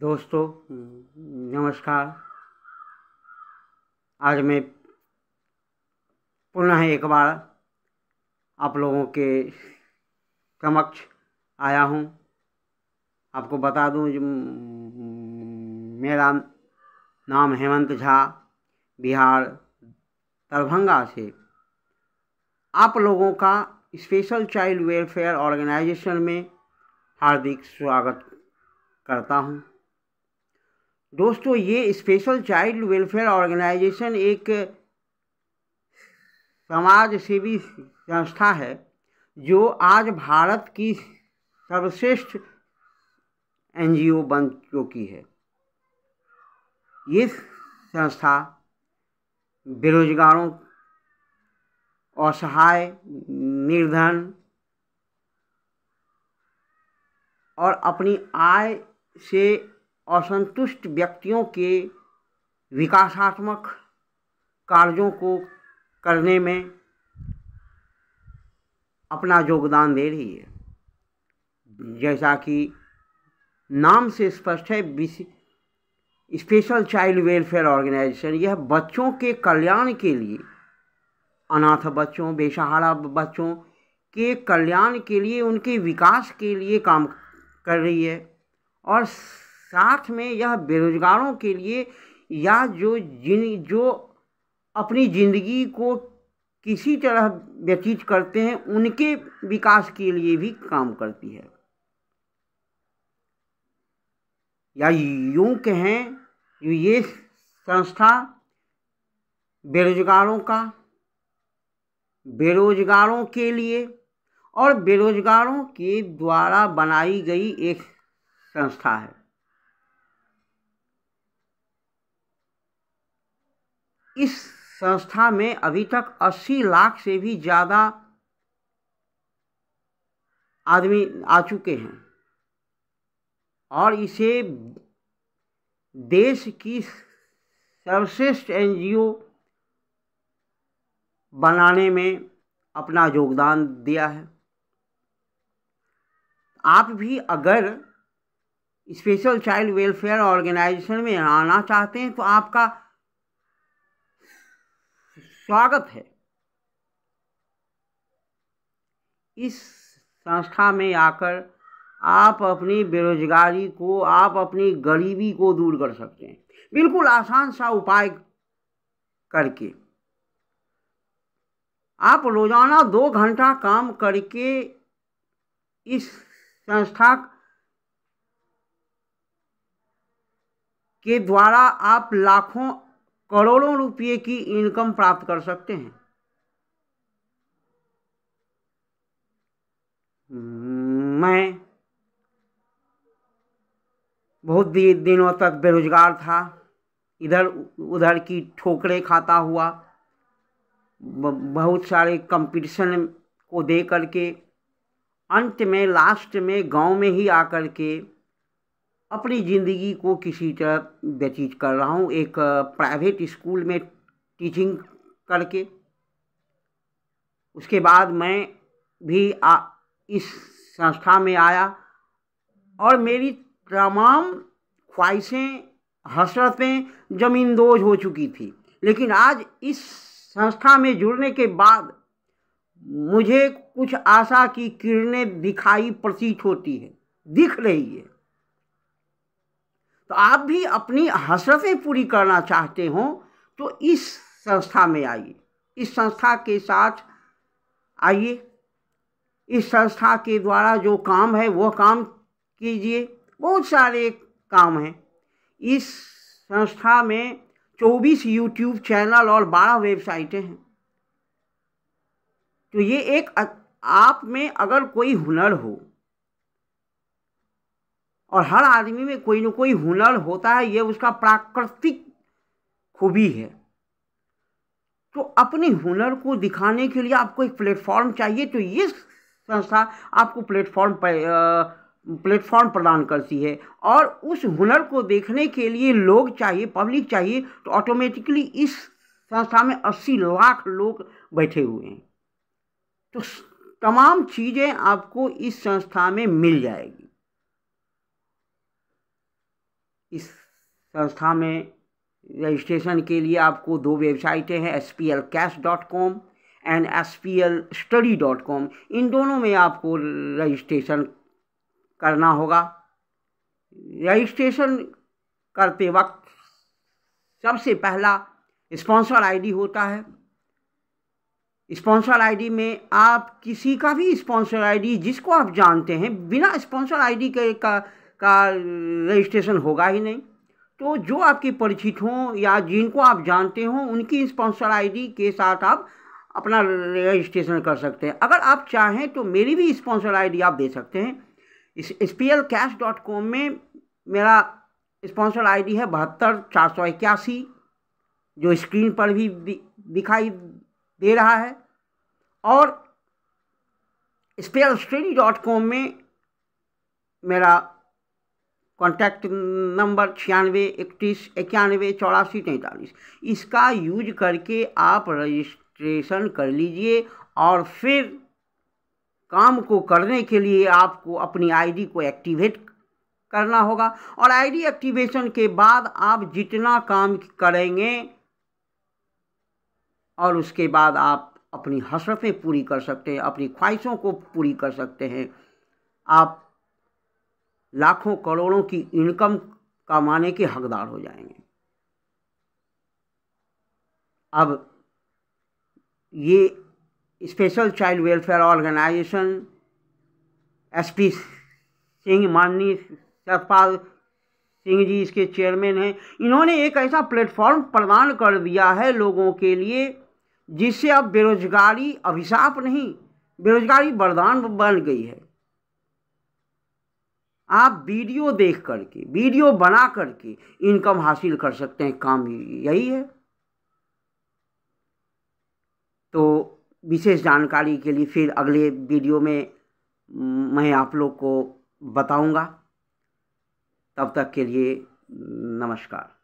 दोस्तों नमस्कार। आज मैं पुनः एक बार आप लोगों के समक्ष आया हूँ। आपको बता दूँ, मेरा नाम हेमंत झा, बिहार दरभंगा से। आप लोगों का स्पेशल चाइल्ड वेलफेयर ऑर्गेनाइजेशन में हार्दिक स्वागत करता हूँ। दोस्तों, ये स्पेशल चाइल्ड वेलफेयर ऑर्गेनाइजेशन एक समाजसेवी संस्था है जो आज भारत की सर्वश्रेष्ठ एनजीओ बन चुकी है। ये संस्था बेरोजगारों, असहाय, निर्धन और अपनी आय से असंतुष्ट व्यक्तियों के विकासात्मक कार्यों को करने में अपना योगदान दे रही है। जैसा कि नाम से स्पष्ट है, स्पेशल चाइल्ड वेलफेयर ऑर्गेनाइजेशन, यह बच्चों के कल्याण के लिए, अनाथ बच्चों, बेसहारा बच्चों के कल्याण के लिए, उनके विकास के लिए काम कर रही है। और साथ में यह बेरोजगारों के लिए या जो अपनी ज़िंदगी को किसी तरह व्यतीत करते हैं उनके विकास के लिए भी काम करती है। या यूँ कहें, ये संस्था बेरोजगारों के लिए और बेरोजगारों के द्वारा बनाई गई एक संस्था है। इस संस्था में अभी तक 80 लाख से भी ज़्यादा आदमी आ चुके हैं और इसे देश की सर्वश्रेष्ठ एनजीओ बनाने में अपना योगदान दिया है। आप भी अगर स्पेशल चाइल्ड वेलफेयर ऑर्गेनाइजेशन में आना चाहते हैं तो आपका स्वागत है। इस संस्था में आकर आप अपनी बेरोजगारी को, आप अपनी गरीबी को दूर कर सकते हैं, बिल्कुल आसान सा उपाय करके। आप रोज़ाना 2 घंटा काम करके इस संस्था के द्वारा आप लाखों करोड़ों रुपये की इनकम प्राप्त कर सकते हैं। मैं बहुत दिनों तक बेरोजगार था, इधर उधर की ठोकरें खाता हुआ, बहुत सारे कंपटीशन को दे करके अंत में, लास्ट में गांव में ही आकर के अपनी ज़िंदगी को किसी तरह व्यतीत कर रहा हूँ। एक प्राइवेट स्कूल में टीचिंग करके उसके बाद मैं भी इस संस्था में आया और मेरी तमाम ख्वाहिशें, हसरतें ज़मींदोज हो चुकी थी। लेकिन आज इस संस्था में जुड़ने के बाद मुझे कुछ आशा की किरणें दिखाई प्रतीत होती है, दिख रही है। तो आप भी अपनी हसरतें पूरी करना चाहते हो तो इस संस्था में आइए, इस संस्था के साथ आइए। इस संस्था के द्वारा जो काम है वह काम कीजिए। बहुत सारे काम हैं इस संस्था में। 24 यूट्यूब चैनल और 12 वेबसाइटें हैं। तो ये एक, आप में अगर कोई हुनर हो, और हर आदमी में कोई न कोई हुनर होता है, ये उसका प्राकृतिक खूबी है। तो अपने हुनर को दिखाने के लिए आपको एक प्लेटफॉर्म चाहिए, तो ये संस्था आपको प्लेटफॉर्म प्रदान करती है। और उस हुनर को देखने के लिए लोग चाहिए, पब्लिक चाहिए। तो ऑटोमेटिकली इस संस्था में 80 लाख लोग बैठे हुए हैं। तो तमाम चीज़ें आपको इस संस्था में मिल जाएगी। इस संस्था में रजिस्ट्रेशन के लिए आपको दो वेबसाइटें हैं, SPL cash and SPL study. इन दोनों में आपको रजिस्ट्रेशन करना होगा। रजिस्ट्रेशन करते वक्त सबसे पहला स्पॉन्सर आईडी होता है। स्पॉन्सर आईडी में आप किसी का भी स्पॉन्सर आईडी जिसको आप जानते हैं, बिना स्पॉन्सर आईडी के का रजिस्ट्रेशन होगा ही नहीं। तो जो आपके परिचित हों या जिनको आप जानते हों, उनकी स्पॉन्सर आईडी के साथ आप अपना रजिस्ट्रेशन कर सकते हैं। अगर आप चाहें तो मेरी भी स्पॉन्सर आईडी आप दे सकते हैं। इस SPL कैश.com में मेरा स्पॉन्सर आईडी है 72,481, जो स्क्रीन पर भी दिखाई दे रहा है। और SPL स्टडी.com में मेरा कॉन्टैक्ट नंबर 9631918443। इसका यूज करके आप रजिस्ट्रेशन कर लीजिए और फिर काम को करने के लिए आपको अपनी आईडी को एक्टिवेट करना होगा। और आईडी एक्टिवेशन के बाद आप जितना काम करेंगे और उसके बाद आप अपनी हसरतें पूरी कर सकते हैं, अपनी ख्वाहिशों को पूरी कर सकते हैं। आप लाखों करोड़ों की इनकम कमाने के हकदार हो जाएंगे। अब ये special child welfare organization SP Singh, माननीय सतपाल सिंह जी इसके चेयरमैन हैं, इन्होंने एक ऐसा प्लेटफॉर्म प्रदान कर दिया है लोगों के लिए, जिससे अब बेरोजगारी अभिशाप नहीं, बेरोजगारी वरदान बन गई है। आप वीडियो देख करके, वीडियो बना करके इनकम हासिल कर सकते हैं। काम यही है। तो विशेष जानकारी के लिए फिर अगले वीडियो में मैं आप लोग को बताऊंगा। तब तक के लिए नमस्कार।